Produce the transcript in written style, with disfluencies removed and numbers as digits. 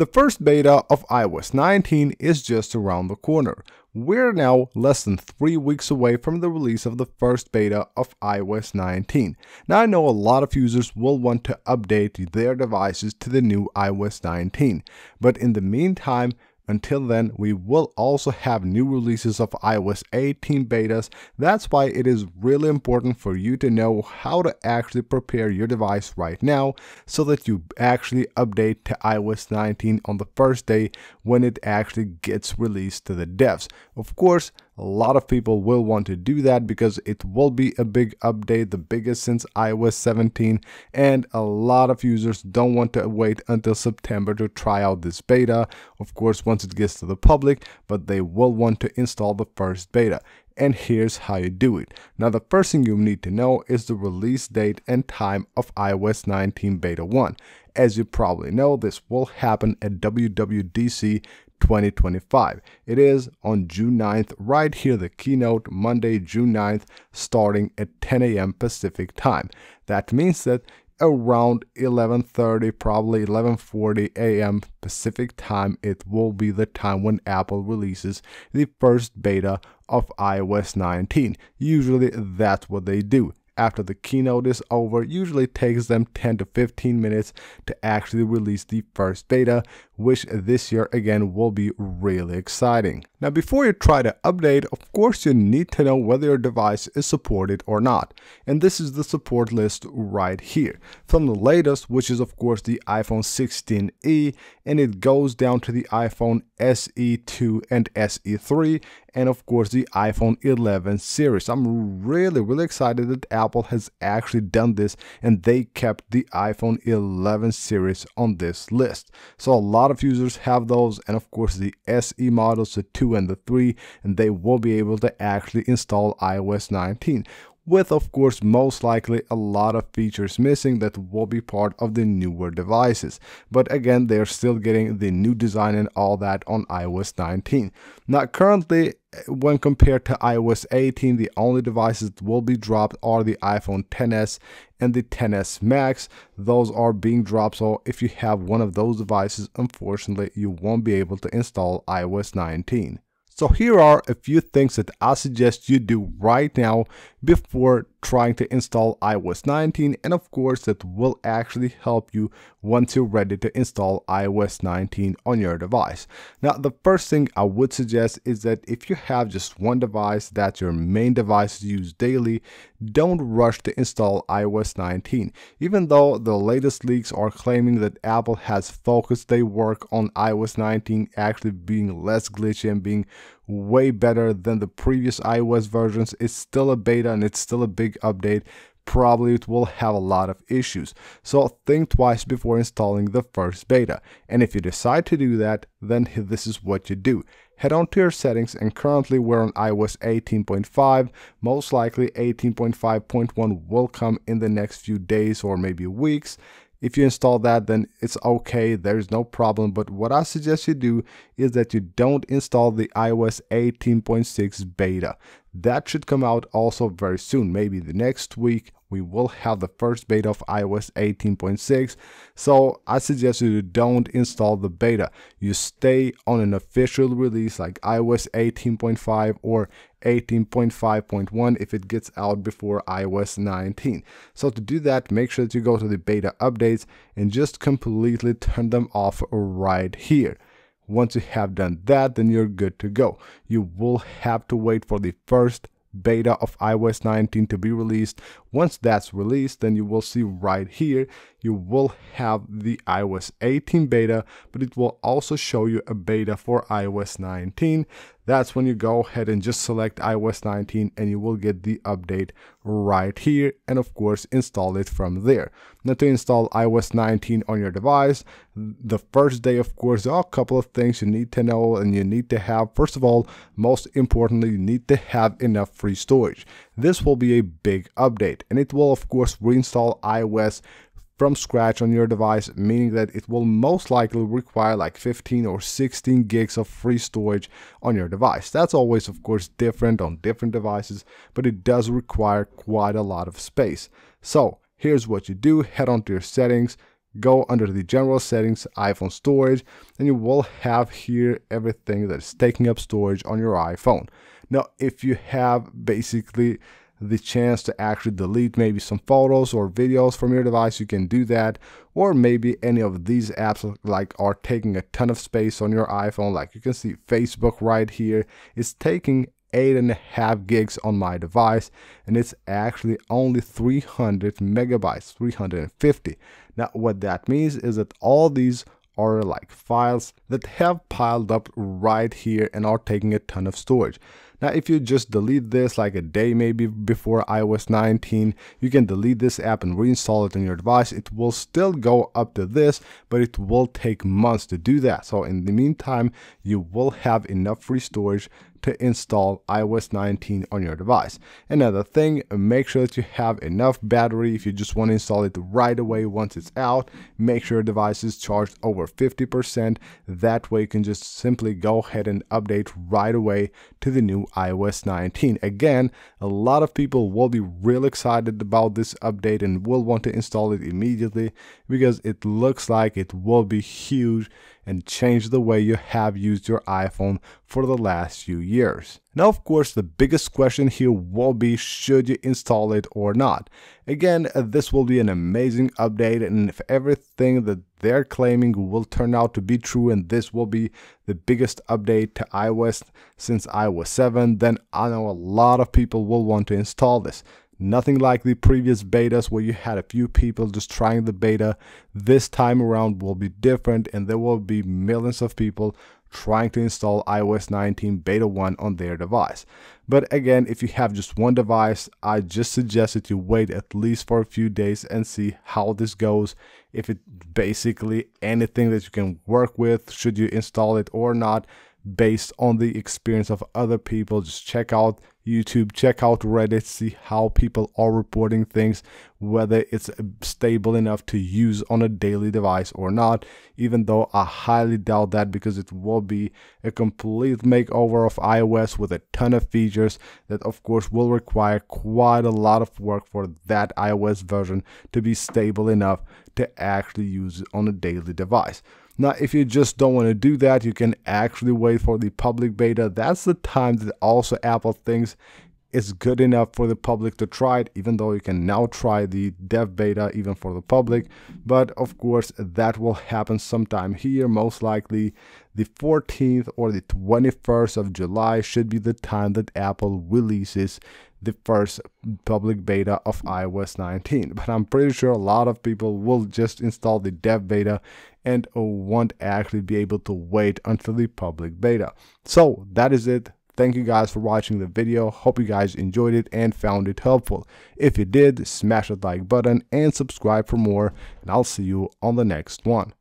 The first beta of iOS 19 is just around the corner. We're now less than 3 weeks away from the release of the first beta of iOS 19. Now I know a lot of users will want to update their devices to the new iOS 19, but in the meantime, until then, we will also have new releases of iOS 18 betas. That's why it is really important for you to know how to actually prepare your device right now so that you actually update to iOS 19 on the first day when it actually gets released to the devs. Of course, a lot of people will want to do that because it will be a big update, the biggest since iOS 17, and a lot of users don't want to wait until September to try out this beta, of course, once it gets to the public, but they will want to install the first beta. And here's how you do it. Now, the first thing you need to know is the release date and time of iOS 19 Beta 1. As you probably know, this will happen at WWDC 2025. It is on June 9th, right here, the keynote, Monday, June 9th, starting at 10 a.m. Pacific time. That means that around 11:30, probably 11:40 a.m. Pacific time, it will be the time when Apple releases the first beta of iOS 19. Usually that's what they do. After the keynote is over, usually takes them 10 to 15 minutes to actually release the first beta, which this year again will be really exciting. Now, before you try to update, of course, you need to know whether your device is supported or not. And this is the support list right here, from the latest, which is of course the iPhone 16e, and it goes down to the iPhone SE2 and SE3, and of course the iPhone 11 series. I'm really excited that Apple has actually done this and they kept the iPhone 11 series on this list. So a lot of users have those, and of course the SE models, the 2 and the 3, and they will be able to actually install iOS 19. With, of course, most likely a lot of features missing that will be part of the newer devices. But again, they're still getting the new design and all that on iOS 19. Now, currently, when compared to iOS 18, the only devices that will be dropped are the iPhone XS and the XS Max. Those are being dropped, so if you have one of those devices, unfortunately, you won't be able to install iOS 19. So here are a few things that I suggest you do right now before trying to install iOS 19, and of course that will actually help you once you're ready to install iOS 19 on your device. Now, the first thing I would suggest is that if you have just one device that's your main device to use daily, don't rush to install iOS 19. Even though the latest leaks are claiming that Apple has focused their work on iOS 19 actually being less glitchy and being way better than the previous iOS versions, it's still a beta and it's still a big update. Probably it will have a lot of issues. So think twice before installing the first beta. And if you decide to do that, then this is what you do. Head on to your settings, and currently we're on iOS 18.5. Most likely 18.5.1 will come in the next few days or maybe weeks. If you install that, then it's okay, there's no problem. But what I suggest you do is that you don't install the iOS 18.6 beta. That should come out also very soon, maybe the next week. We will have the first beta of iOS 18.6, so I suggest you don't install the beta. You stay on an official release like iOS 18.5 or 18.5.1 if it gets out before iOS 19. So to do that, make sure that you go to the beta updates and just completely turn them off right here. Once you have done that, then you're good to go. You will have to wait for the first beta of iOS 19 to be released. Once that's released, then you will see right here, you will have the iOS 18 beta, but it will also show you a beta for iOS 19. That's when you go ahead and just select iOS 19 and you will get the update right here, and of course install it from there. Now, to install iOS 19 on your device, the first day, of course, there are a couple of things you need to know and you need to have. First of all, most importantly, you need to have enough free storage. This will be a big update, and it will of course reinstall iOS from scratch on your device, meaning that it will most likely require like 15 or 16 gigs of free storage on your device. That's always, of course, different on different devices, but it does require quite a lot of space. So here's what you do. Head on to your settings, Go under the general settings, iPhone storage, and you will have here everything that is taking up storage on your iPhone. Now, if you have basically the chance to actually delete maybe some photos or videos from your device, you can do that. Or maybe any of these apps like are taking a ton of space on your iPhone. Like you can see Facebook right here is taking 8.5 gigs on my device, and it's actually only 300 megabytes, 350. Now what that means is that all these are like files that have piled up right here and are taking a ton of storage. Now if you just delete this like a day maybe before iOS 19, you can delete this app and reinstall it on your device. It will still go up to this, but it will take months to do that. So in the meantime, you will have enough free storage to install iOS 19 on your device. Another thing, make sure that you have enough battery. If you just want to install it right away once it's out, make sure your device is charged over 50%. That way you can just simply go ahead and update right away to the new iOS 19. Again, a lot of people will be real excited about this update and will want to install it immediately because it looks like it will be huge and change the way you have used your iPhone for the last few years. Now, of course, the biggest question here will be, should you install it or not? Again, this will be an amazing update, and if everything that they're claiming will turn out to be true, and this will be the biggest update to iOS since iOS 7, then I know a lot of people will want to install this. Nothing like the previous betas where you had a few people just trying the beta. This time around will be different, and there will be millions of people trying to install iOS 19 beta 1 on their device. But again, if you have just one device, I just suggest that you wait at least for a few days and see how this goes. If it basically anything that you can work with, should you install it or not, based on the experience of other people. Just check out YouTube, check out Reddit, see how people are reporting things, whether it's stable enough to use on a daily device or not, even though I highly doubt that because it will be a complete makeover of iOS with a ton of features that of course will require quite a lot of work for that iOS version to be stable enough to actually use it on a daily device. Now, if you just don't want to do that, you can actually wait for the public beta. That's the time that also Apple thinks is good enough for the public to try it, even though you can now try the dev beta even for the public. But of course, that will happen sometime here, most likely the 14th or the 21st of July should be the time that Apple releases the first public beta of iOS 19. But I'm pretty sure a lot of people will just install the dev beta and won't actually be able to wait until the public beta. So that is it. Thank you guys for watching the video. Hope you guys enjoyed it and found it helpful. If you did, smash that like button and subscribe for more, and I'll see you on the next one.